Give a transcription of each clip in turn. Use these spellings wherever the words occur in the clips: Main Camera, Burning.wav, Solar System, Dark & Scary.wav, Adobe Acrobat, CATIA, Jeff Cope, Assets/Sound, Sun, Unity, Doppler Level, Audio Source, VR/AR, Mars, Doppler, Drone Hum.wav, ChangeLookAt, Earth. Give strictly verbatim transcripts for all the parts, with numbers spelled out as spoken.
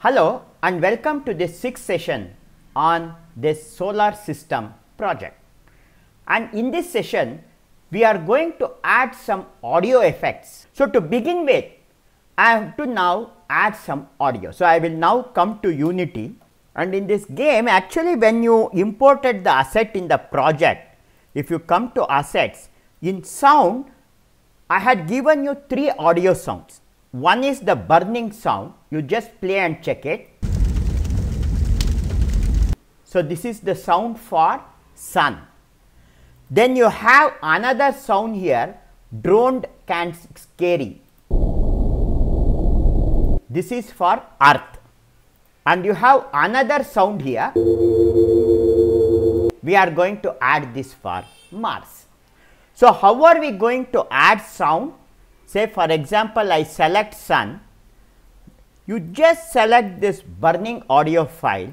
Hello and welcome to this sixth session on this solar system project. And in this session, we are going to add some audio effects. So to begin with, I have to now add some audio. So I will now come to Unity, and in this game, actually when you imported the asset in the project, if you come to assets, in sound, I had given you three audio sounds. One is the burning sound, you just play and check it. So this is the sound for sun. Then you have another sound here, droned can scary. This is for Earth. And you have another sound here. We are going to add this for Mars. So how are we going to add sound? Say for example, I select sun, you just select this burning audio file,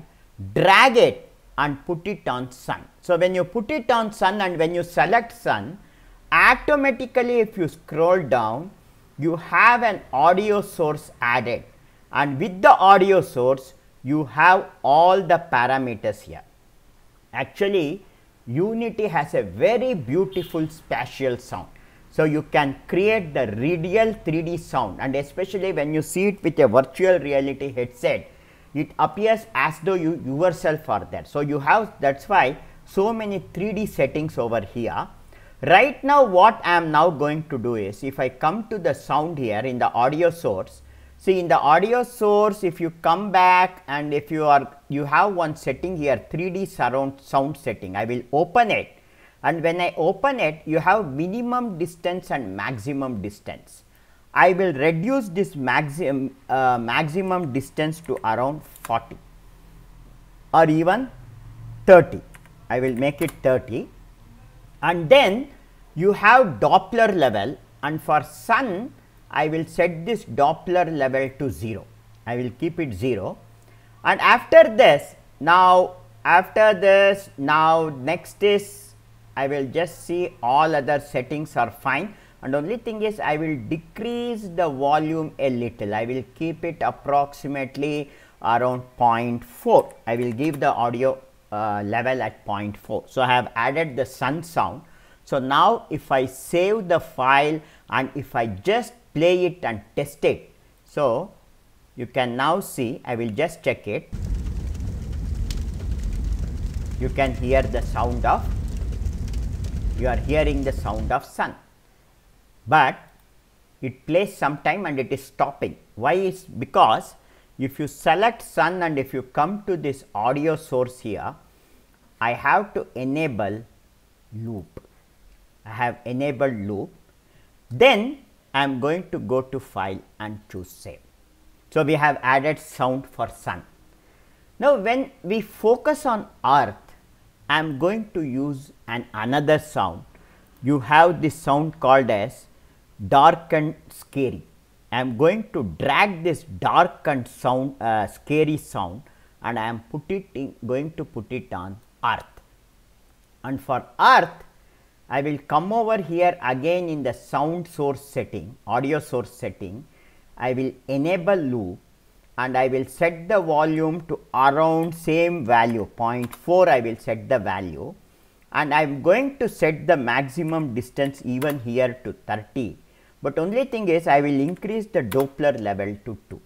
drag it and put it on sun. So when you put it on sun and when you select sun, automatically if you scroll down, you have an audio source added, and with the audio source, you have all the parameters here. Actually, Unity has a very beautiful spatial sound. So you can create the real three D sound, and especially when you see it with a virtual reality headset, it appears as though you yourself are there. So you have, that's why so many three D settings over here. Right now what I am now going to do is, if I come to the sound here in the audio source, see in the audio source if you come back and if you are, you have one setting here, three D surround sound setting, I will open it. And when I open it, you have minimum distance and maximum distance. I will reduce this maximum uh, maximum distance to around forty or even thirty. I will make it thirty. And then you have Doppler level, and for sun, I will set this Doppler level to zero. I will keep it zero. And after this, now after this, now next is, I will just see all other settings are fine, and only thing is I will decrease the volume a little. I will keep it approximately around zero point four. I will give the audio uh, level at zero point four. So I have added the sun sound. So now if I save the file and if I just play it and test it, so you can now see, I will just check it. You can hear the sound of, you are hearing the sound of sun, but it plays sometime and it is stopping. Why is because if you select sun and if you come to this audio source here, I have to enable loop. I have enabled loop. Then I am going to go to file and choose save. So we have added sound for sun. Now when we focus on Earth, I am going to use an another sound. You have this sound called as dark and scary. I am going to drag this dark and sound uh, scary sound, and I am put it in, going to put it on Earth. And for Earth, I will come over here again in the sound source setting, audio source setting. I will enable loop, and I will set the volume to around same value, zero point four I will set the value, and I am going to set the maximum distance even here to thirty, but only thing is I will increase the Doppler level to two.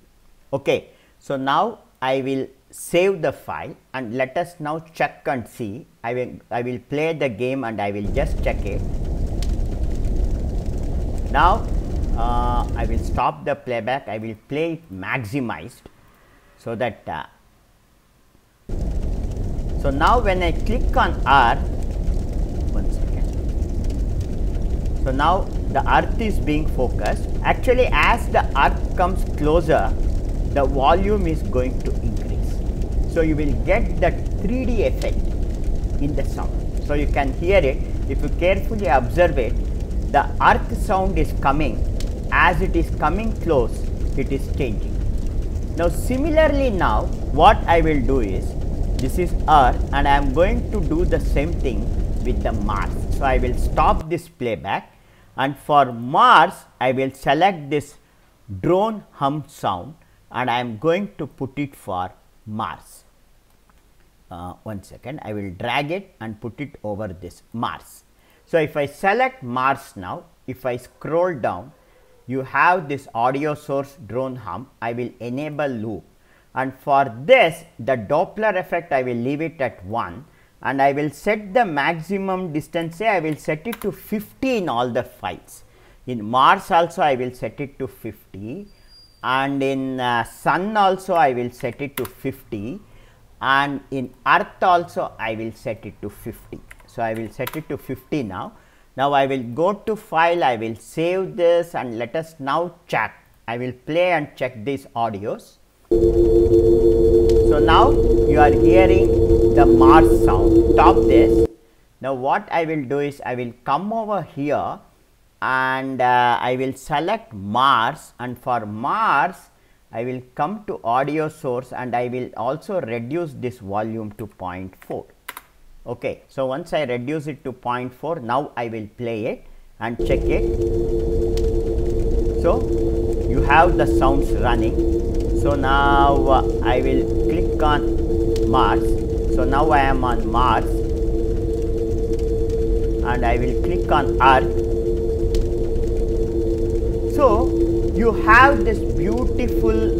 Okay, so now I will save the file and let us now check and see. I will, I will play the game and I will just check it. Now Uh, I will stop the playback, I will play it maximized so that uh, so now when I click on Earth, one second, so now the Earth is being focused. Actually as the Earth comes closer, the volume is going to increase, so you will get that three D effect in the sound. So you can hear it, if you carefully observe it, the Earth sound is coming. As it is coming close, it is changing. Now similarly, now what I will do is, this is Earth, and I am going to do the same thing with the Mars. So I will stop this playback, and for Mars I will select this drone hum sound, and I am going to put it for Mars. Uh, one second, I will drag it and put it over this Mars. So, if I select Mars now, if I scroll down, you have this audio source drone hum. I will enable loop, and for this the Doppler effect I will leave it at one, and I will set the maximum distance, say I will set it to fifty in all the files. In Mars also I will set it to fifty, and in uh, Sun also I will set it to fifty, and in Earth also I will set it to fifty. So, I will set it to fifty now. Now, I will go to file, I will save this, and let us now check. I will play and check these audios. So, now you are hearing the Mars sound. Stop this. Now, what I will do is I will come over here and uh, I will select Mars, and for Mars I will come to audio source, and I will also reduce this volume to zero point four. Okay. So, once I reduce it to zero point four, now I will play it and check it. So, you have the sounds running. So, now uh, I will click on Mars. So, now I am on Mars, and I will click on Earth. So, you have this beautiful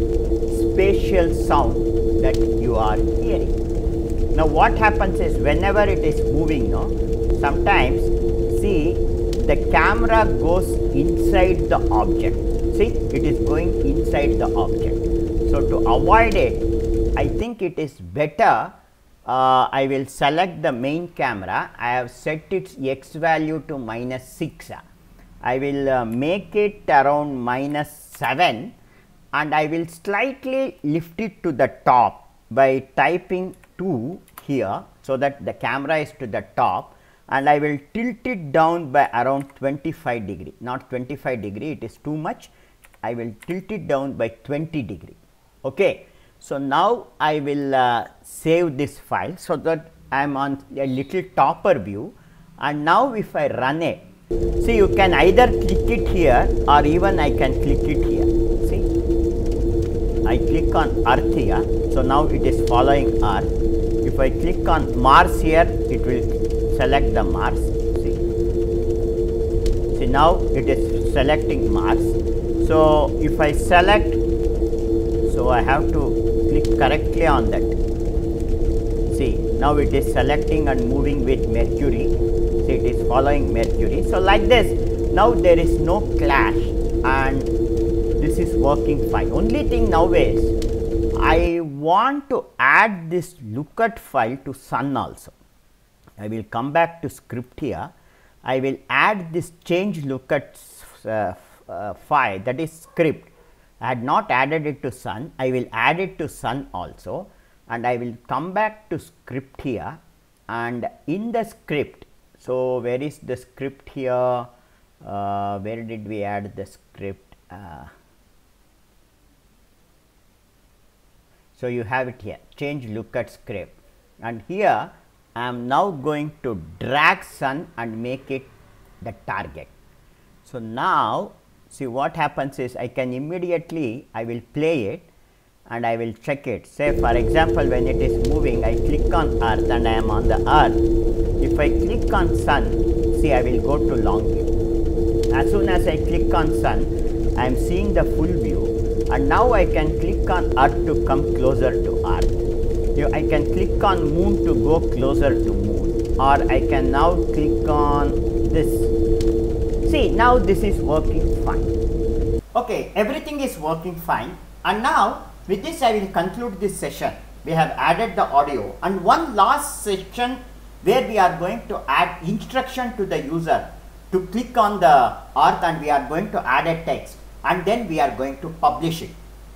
spatial sound that you are hearing. Now, what happens is whenever it is moving, no, sometimes see the camera goes inside the object. See, it is going inside the object. So, to avoid it, I think it is better uh, I will select the main camera. I have set its X value to minus six. I will uh, make it around minus seven, and I will slightly lift it to the top by typing two here, so that the camera is to the top, and I will tilt it down by around twenty-five degree, not twenty-five degree, it is too much. I will tilt it down by twenty degree. Okay. So, now I will uh, save this file, so that I am on a little topper view, and now if I run it, see, you can either click it here, or even I can click it here. See, I click on Earth here. So, now it is following Earth. If I click on Mars here, it will select the Mars. See, see now it is selecting Mars. So, if I select, so I have to click correctly on that. See, now it is selecting and moving with Mercury. It is following Mercury. So, like this, now there is no clash, and this is working fine. Only thing now is I want to add this lookat file to Sun also. I will come back to script here. I will add this change lookat uh, uh, file, that is script. I had not added it to Sun. I will add it to Sun also, and I will come back to script here, and in the script. So, where is the script here? Uh, where did we add the script? Uh, so, you have it here, change lookat script, and here I am now going to drag Sun and make it the target. So, now see what happens is I can immediately, I will play it and I will check it. Say for example, when it is moving, I click on Earth and I am on the Earth. If I click on Sun, see I will go to long view. As soon as I click on Sun, I am seeing the full view, and now I can click on Earth to come closer to Earth. I can click on Moon to go closer to Moon, or I can now click on this. See, now this is working fine. Okay, everything is working fine, and now with this I will conclude this session. We have added the audio, and one last session where we are going to add instruction to the user to click on the Earth, and we are going to add a text, and then we are going to publish it,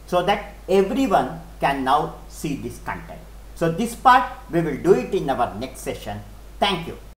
so that everyone can now see this content. So, this part we will do it in our next session. Thank you.